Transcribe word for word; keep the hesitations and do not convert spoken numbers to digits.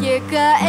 llega